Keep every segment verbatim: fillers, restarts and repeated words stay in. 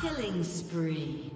Killing spree.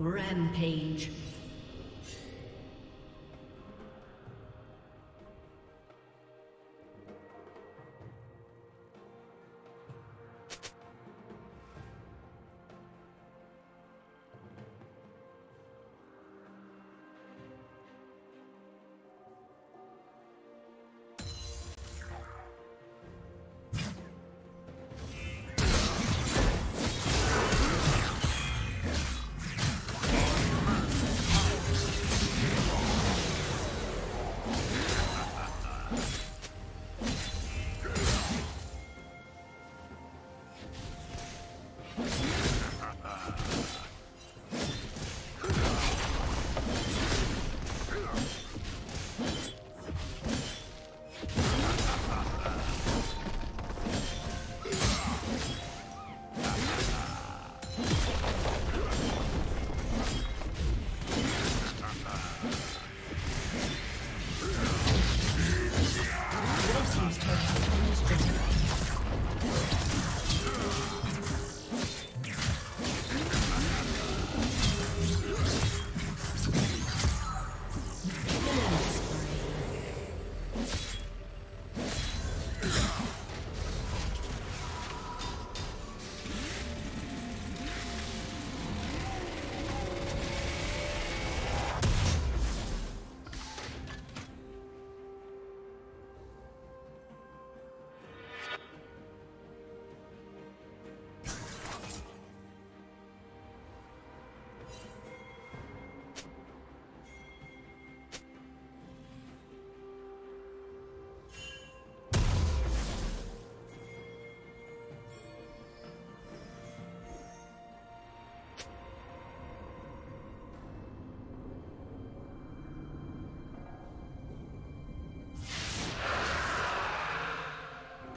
Rampage.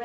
The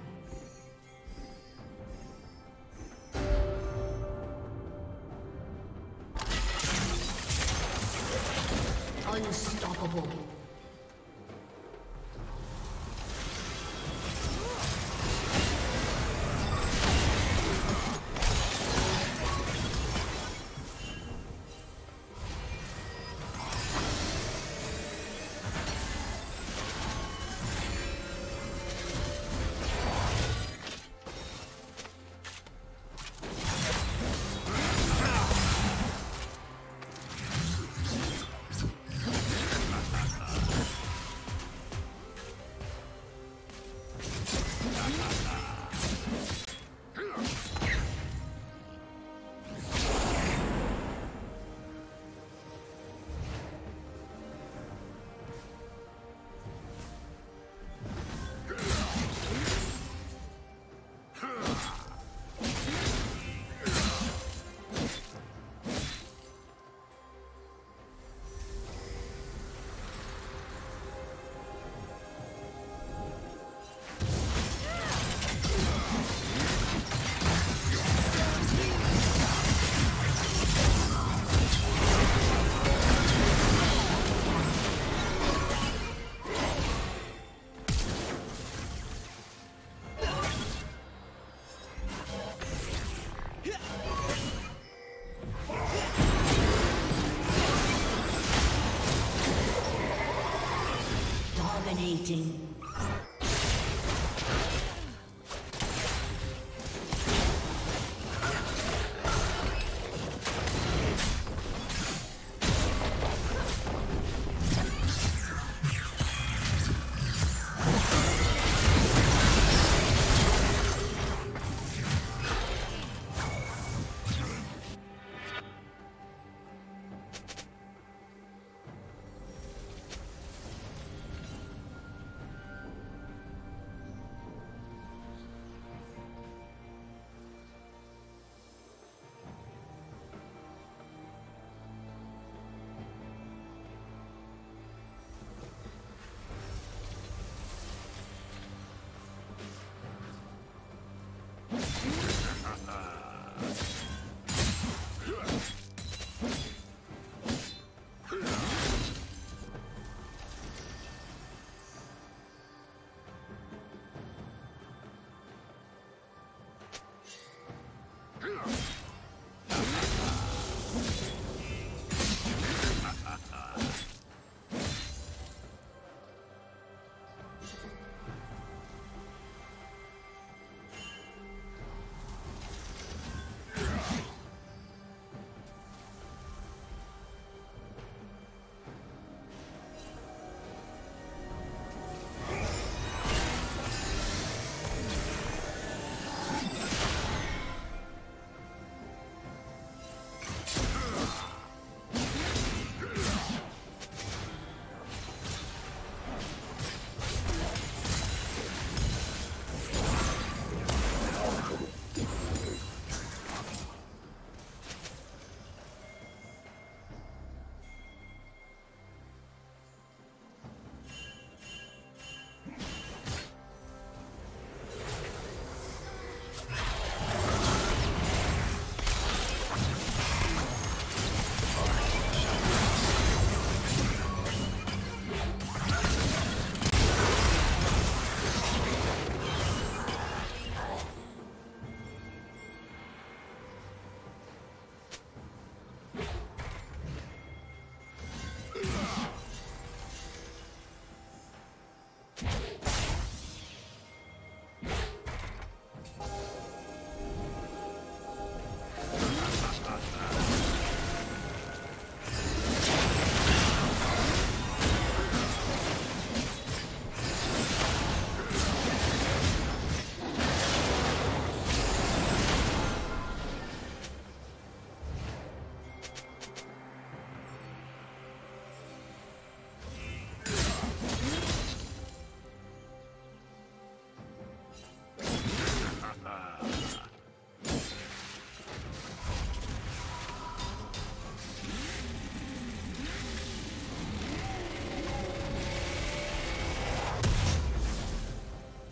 Unstoppable. Dominating.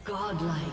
Godlike.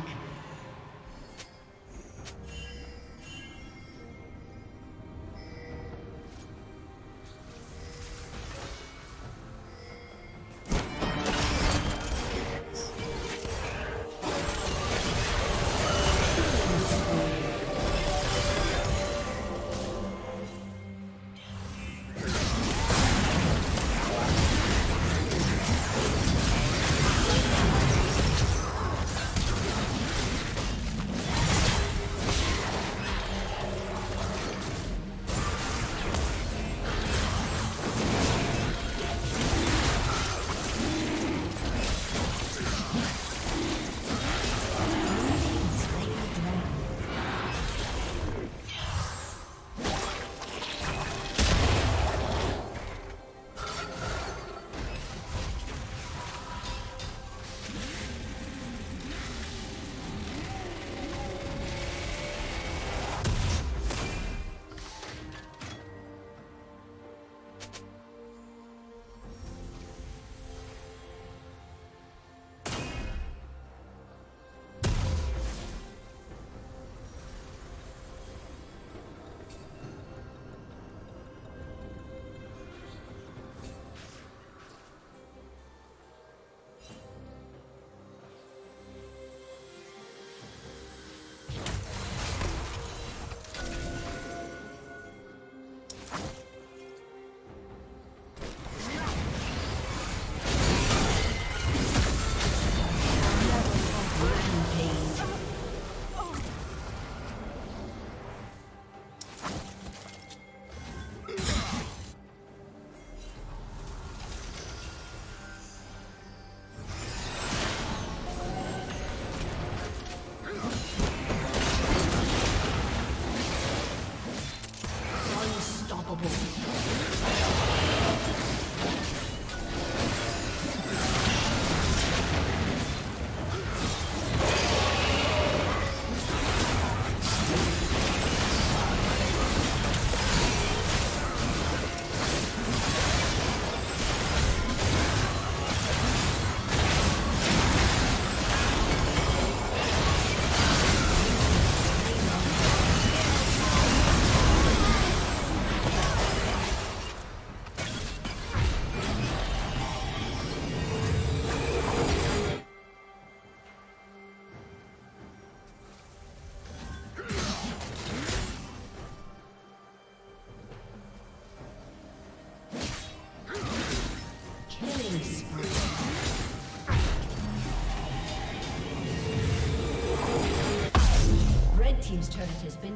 team's turret has been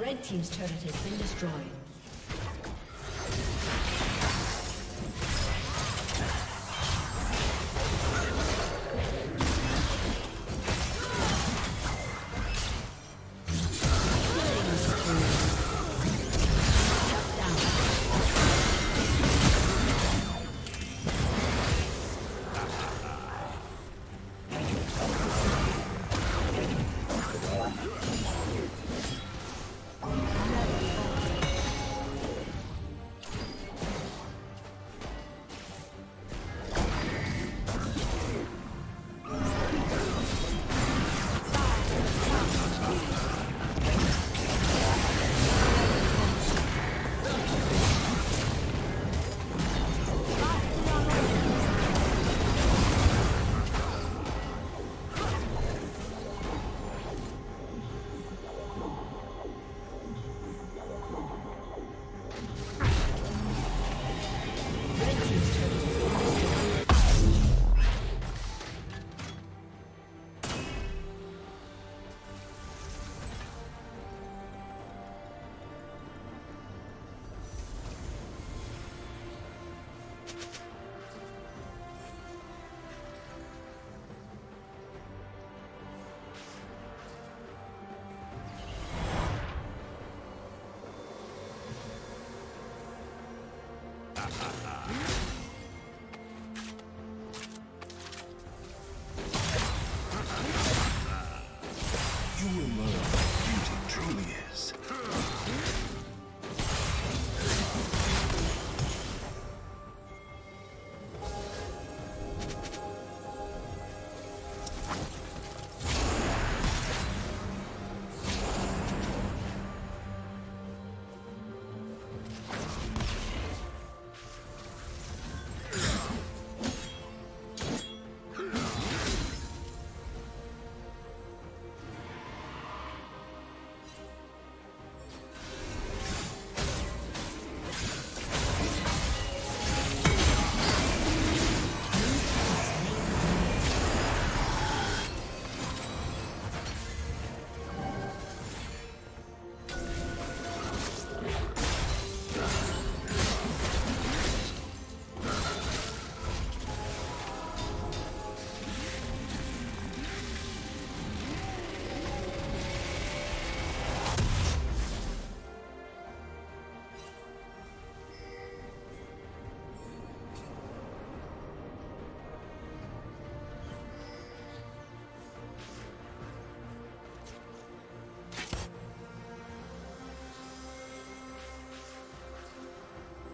Red team's turret has been destroyed.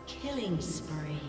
Killing spree.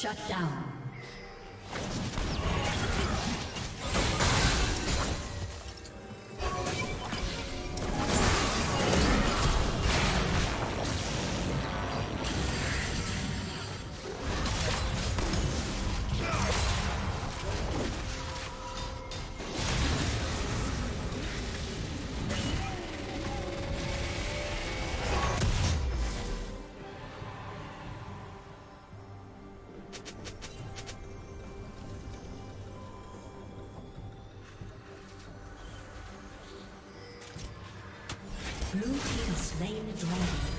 Shut down. Blue team slain the dragon.